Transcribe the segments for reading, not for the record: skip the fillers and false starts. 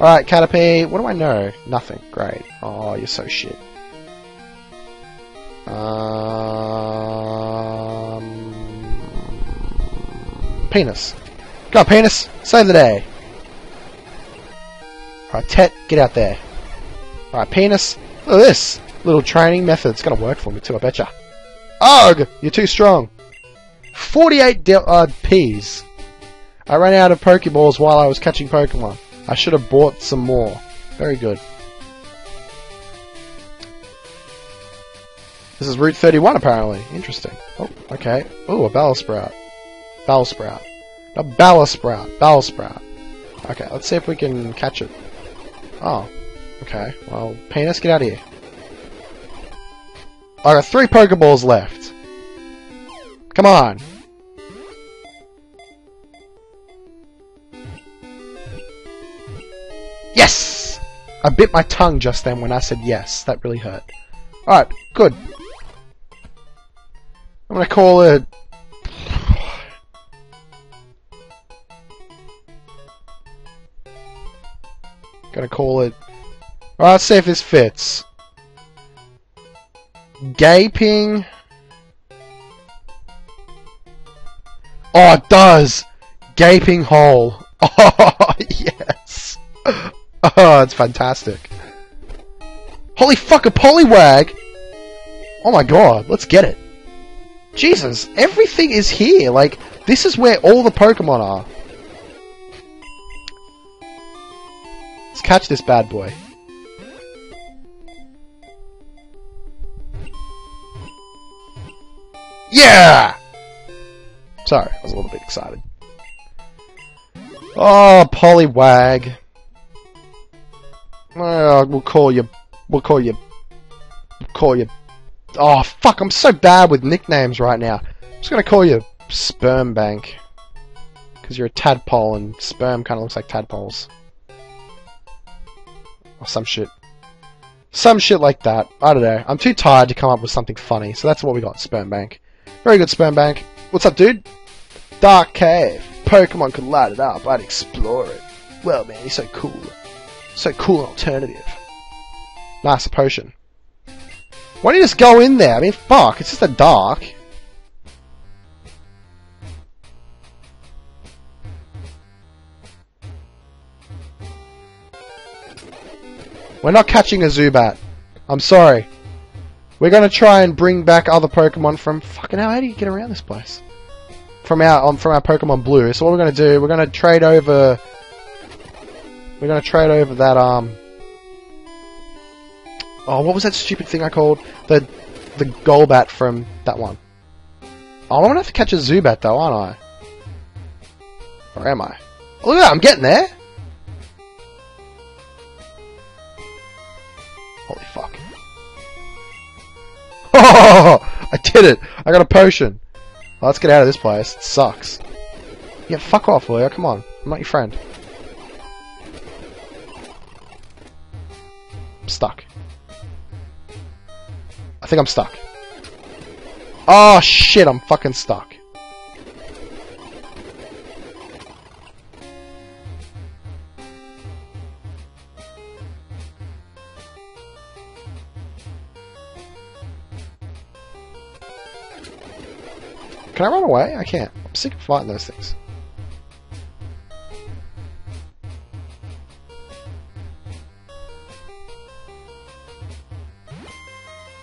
Alright, Caterpie. What do I know? Nothing. Great. Oh, you're so shit. Penis. Go on, Penis! Save the day! Alright, Tet, get out there. Alright, Penis. Look at this! Little training method. It's gonna work for me too, I betcha. Ugh! You're too strong. 48 Ps. I ran out of Pokeballs while I was catching Pokemon. I should have bought some more. Very good. This is Route 31, apparently. Interesting. Oh, okay. Ooh, a Bellsprout. Bellsprout. A Bellsprout. Bellsprout. Okay, let's see if we can catch it. Oh. Okay. Well, Penis, get out of here. I got 3 Pokeballs left. Come on. Yes! I bit my tongue just then when I said yes. That really hurt. Alright, good. I'm gonna call it... gonna call it... Alright, let's see if this fits. Gaping... Oh, it does! Gaping hole. Oh, yes! Oh, it's fantastic. Holy fuck, a Poliwag! Oh my god, let's get it. Jesus, everything is here. Like, this is where all the Pokemon are. Let's catch this bad boy. Yeah! Sorry, I was a little bit excited. Oh, Poliwag. Oh, we'll call you... Oh, fuck, I'm so bad with nicknames right now. I'm just gonna call you Sperm Bank. Because you're a tadpole and sperm kinda looks like tadpoles. Or some shit. Some shit like that. I don't know. I'm too tired to come up with something funny, so that's what we got, Sperm Bank. Very good, Sperm Bank. What's up, dude? Dark Cave. Pokemon could light it up. I'd explore it. Well, man, he's so cool. So cool an alternative. Nice, a potion. Why don't you just go in there? I mean, fuck, it's just a dark. We're not catching a Zubat. I'm sorry. We're gonna try and bring back other Pokemon from... Fucking hell, how do you get around this place? From our Pokemon Blue. So what we're gonna do, we're gonna trade over... We're gonna trade over that, Oh, what was that stupid thing I called? The Golbat from that one. Oh, I'm gonna have to catch a Zubat though, aren't I? Or am I? Oh, look at that, I'm getting there! Holy fuck. Oh, I did it! I got a potion! Well, let's get out of this place. It sucks. Yeah, fuck off, will you? Come on. I'm not your friend. I'm stuck. I think I'm stuck. Oh shit, I'm fucking stuck. Can I run away? I can't. I'm sick of fighting those things.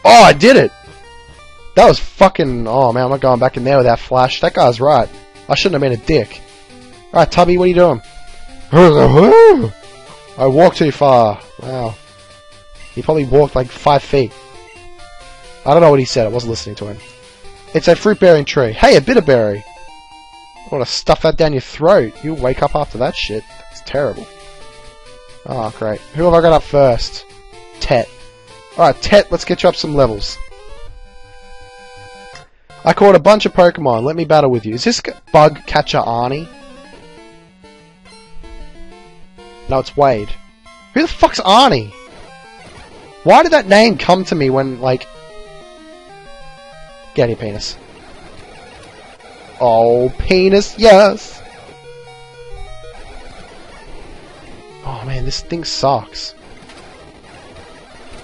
Oh, I did it! That was fucking... Oh man, I'm not going back in there with that flash. That guy's right. I shouldn't have been a dick. Alright, Tubby, what are you doing? I walked too far. Wow. He probably walked like 5 feet. I don't know what he said. I wasn't listening to him. It's a fruit-bearing tree. Hey, a bitterberry! I want to stuff that down your throat. You'll wake up after that shit. It's terrible. Oh, great. Who have I got up first? Tet. Alright, Tet, let's get you up some levels. I caught a bunch of Pokemon. Let me battle with you. Is this Bug Catcher Arnie? No, it's Wade. Who the fuck's Arnie? Why did that name come to me when, like... Get your Penis. Oh, Penis, yes! Oh man, this thing sucks.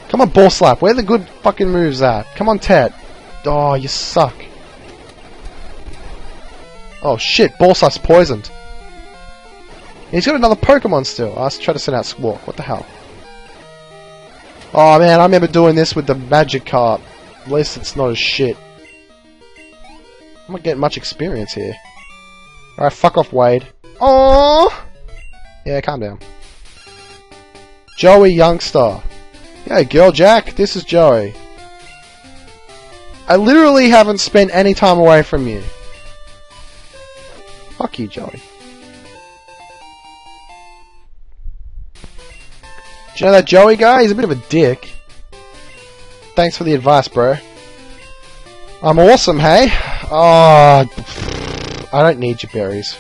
Come on, Ball Slap. Where are the good fucking moves at? Come on, Tet. Oh, you suck. Oh, shit. Ball Slap's poisoned. He's got another Pokemon still. Let's try to send out Squawk. What the hell? Oh, man, I remember doing this with the Magikarp. At least it's not as shit. I'm not getting much experience here. Alright, fuck off, Wade. Oh, yeah, calm down. Joey Youngster. Yeah, girl Jack, this is Joey. I literally haven't spent any time away from you. Fuck you, Joey. Do you know that Joey guy? He's a bit of a dick. Thanks for the advice, bro. I'm awesome, hey? Oh, I don't need your berries.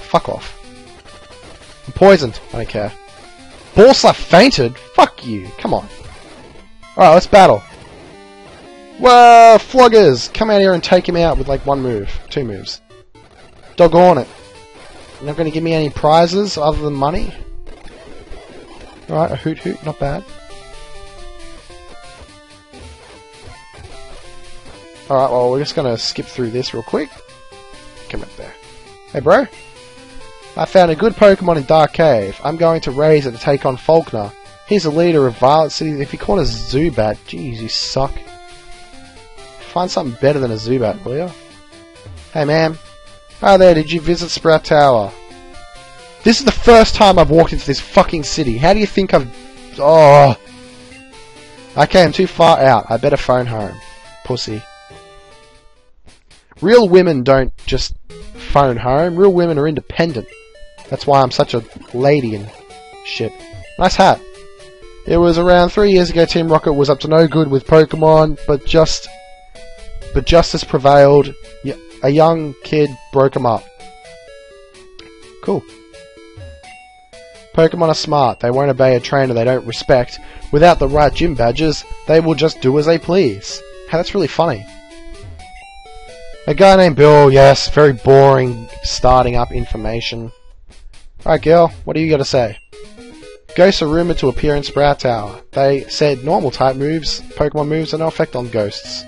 Fuck off. I'm poisoned. I don't care. Ball Slap fainted? Fuck you. Come on. Alright, let's battle. Whoa, floggers! Come out here and take him out with like one move. Two moves. Doggone it. You're not going to give me any prizes other than money? Alright, a hoot hoot. Not bad. Alright, well, we're just gonna skip through this real quick. Come up there. Hey, bro. I found a good Pokemon in Dark Cave. I'm going to raise it to take on Falkner. He's the leader of Violet City. If you call it a Zubat, jeez, you suck. Find something better than a Zubat, will ya? Hey, ma'am. Hi there, did you visit Sprout Tower? This is the first time I've walked into this fucking city. How do you think I've... Oh. Okay, I'm too far out. I better phone home. Pussy. Real women don't just phone home. Real women are independent. That's why I'm such a lady and shit. Nice hat. It was around 3 years ago Team Rocket was up to no good with Pokemon, but justice prevailed. A young kid broke him up. Cool. Pokemon are smart. They won't obey a trainer they don't respect. Without the right gym badges, they will just do as they please. Hey, that's really funny. A guy named Bill, yes, very boring starting up information. Alright girl, what do you got to say? Ghosts are rumoured to appear in Sprout Tower. They said normal type moves, Pokemon moves, are no effect on ghosts.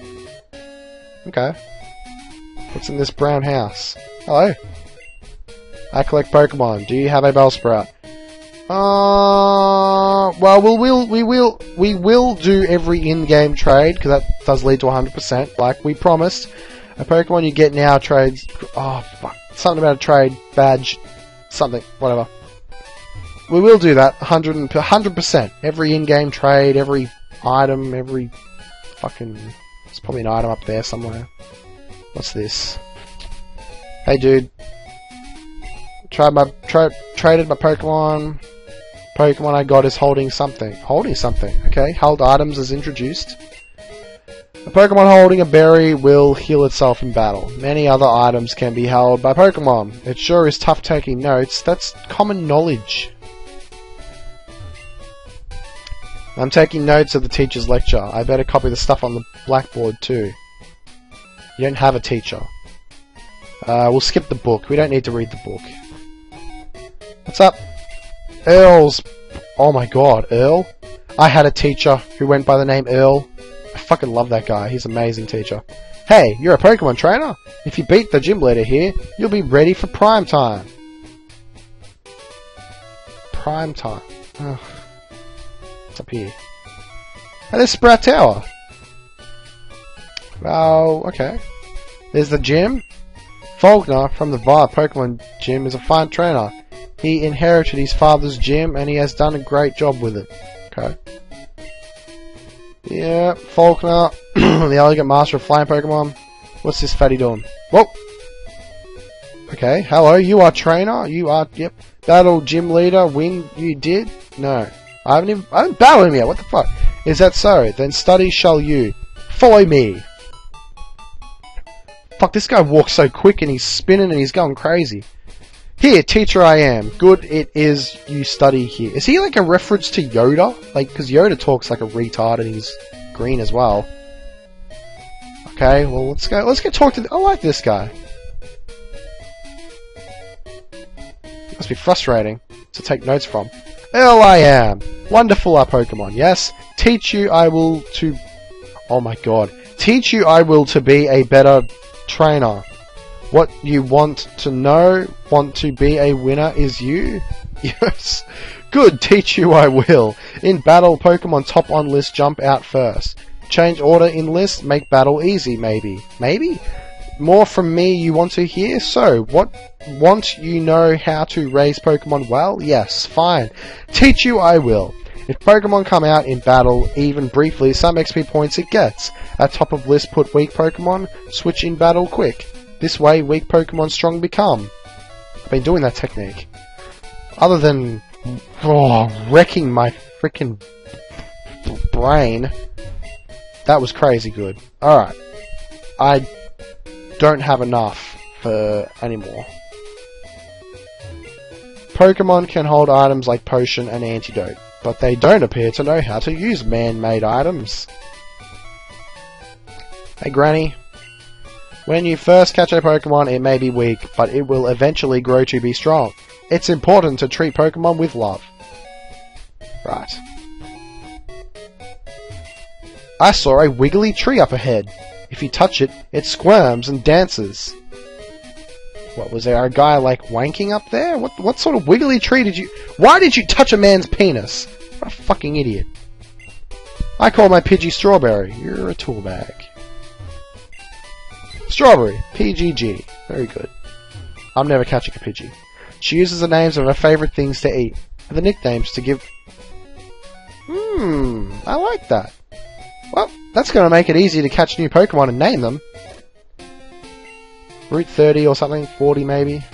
Okay. What's in this brown house? Hello. I collect Pokemon. Do you have a Bellsprout? Well, we will do every in-game trade, because that does lead to 100%, like we promised. A Pokemon you get now trades... Oh, fuck. Something about a trade, badge, something, whatever. We will do that, 100%. Every in-game trade, every item, every fucking... There's probably an item up there somewhere. What's this? Hey, dude. Traded my Pokemon. Pokemon I got is holding something. Holding something, okay. Held items is introduced. A Pokemon holding a berry will heal itself in battle. Many other items can be held by Pokemon. It sure is tough taking notes. That's common knowledge. I'm taking notes of the teacher's lecture. I better copy the stuff on the blackboard too. You don't have a teacher. We'll skip the book. We don't need to read the book. What's up? Earl's... Oh my god, Earl? I had a teacher who went by the name Earl. I fucking love that guy. He's an amazing teacher. Hey, you're a Pokemon trainer? If you beat the gym leader here, you'll be ready for prime time. Prime time. Ugh. What's up here? And there's Sprout Tower. Well, okay. There's the gym. Falkner from the Violet Pokemon gym is a fine trainer. He inherited his father's gym and he has done a great job with it. Okay. Yeah, Falkner, the elegant master of flying Pokemon. What's this fatty doing? Whoa! Okay, hello, you are trainer, you are, yep. Battle gym leader, win, you did? No. I haven't battled him yet, what the fuck? Is that so? Then study shall you. Follow me! Fuck, this guy walks so quick and he's spinning and he's going crazy. Here, teacher I am. Good it is you study here. Is he like a reference to Yoda? Like, because Yoda talks like a retard and he's green as well. Okay, well, let's go talk to the... I like this guy. Must be frustrating. to take notes from. Earl I am! Wonderful our Pokemon, yes? Teach you I will to... Oh my god. Teach you I will to be a better trainer. What you want to know, want to be a winner is you? Yes. Good, teach you I will. In battle, Pokemon top on list jump out first. Change order in list, make battle easy, maybe. Maybe? More from me you want to hear? So, what want you know how to raise Pokemon well? Yes, fine. Teach you I will. If Pokemon come out in battle, even briefly, some XP points it gets. At top of list put weak Pokemon, switch in battle quick. This way weak Pokemon strong become. I've been doing that technique. Other than wrecking my freaking brain. That was crazy good. Alright. I don't have enough for anymore. Pokemon can hold items like Potion and Antidote, but they don't appear to know how to use man-made items. Hey Granny. When you first catch a Pokemon, it may be weak, but it will eventually grow to be strong. It's important to treat Pokemon with love. Right. I saw a wiggly tree up ahead. If you touch it, it squirms and dances. What, was there a guy, like, wanking up there? What sort of wiggly tree did you... Why did you touch a man's penis? What a fucking idiot. I call my Pidgey Strawberry. You're a tool bag. Strawberry. PGG. Very good. I'm never catching a Pidgey. She uses the names of her favourite things to eat, and the nicknames to give... I like that. Well, that's going to make it easy to catch new Pokemon and name them. Route 30 or something, 40 maybe.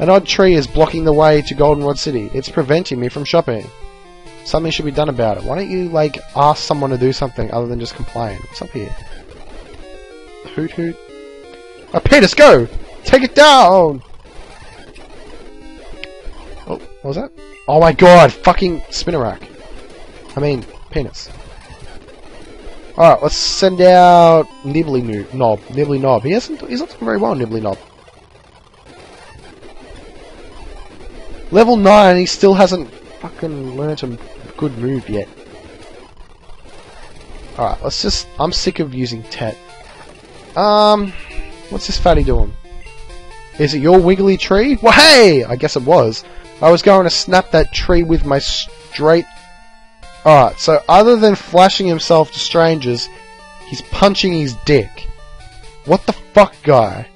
An odd tree is blocking the way to Goldenrod City. It's preventing me from shopping. Something should be done about it. Why don't you, like, ask someone to do something other than just complain? What's up here? Hoot hoot. Oh, Petus, go! Take it down! Oh, what was that? Oh my god, fucking Spinarak. I mean, penis. Alright, let's send out Nibbly Nob. Nibbly Nob. He's not doing very well, Nibbly Nob. Level 9, he still hasn't fucking learnt a good move yet. Alright, let's just... I'm sick of using Tet. What's this fatty doing? Is it your wiggly tree? Well, hey! I guess it was. I was going to snap that tree with my straight... Alright, so other than flashing himself to strangers, he's punching his dick. What the fuck, guy?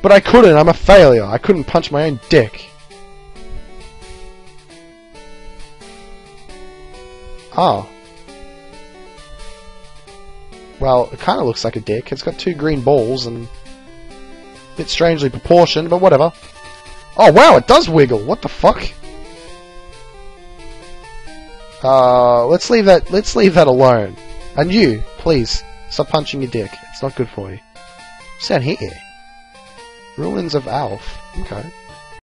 But I couldn't, I'm a failure. I couldn't punch my own dick. Oh. Well, it kind of looks like a dick. It's got two green balls and... a bit strangely proportioned, but whatever. Oh, wow, it does wiggle. What the fuck? Let's leave that alone. And you, please, stop punching your dick. It's not good for you. What's down here? Ruins of Alf. Okay.